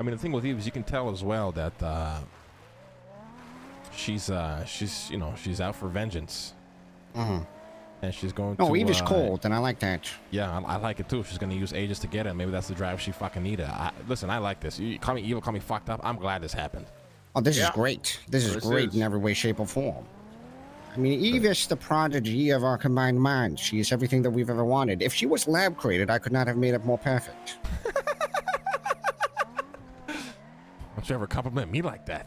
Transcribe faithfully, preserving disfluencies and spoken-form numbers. I mean, the thing with Eve is you can tell as well that uh, she's uh, she's you know she's out for vengeance. Mm-hmm. And she's going no, to... No, Eve is uh, cold, and I like that. Yeah, I, I like it, too. She's going to use Aegis to get it. Maybe that's the drive she fucking needed. I, listen, I like this. You call me evil, call me fucked up. I'm glad this happened. Oh, this yeah. is great. This is this great is. in every way, shape, or form. I mean, Eve is the prodigy of our combined minds. She is everything that we've ever wanted. If she was lab-created, I could not have made it more perfect. Don't you ever compliment me like that?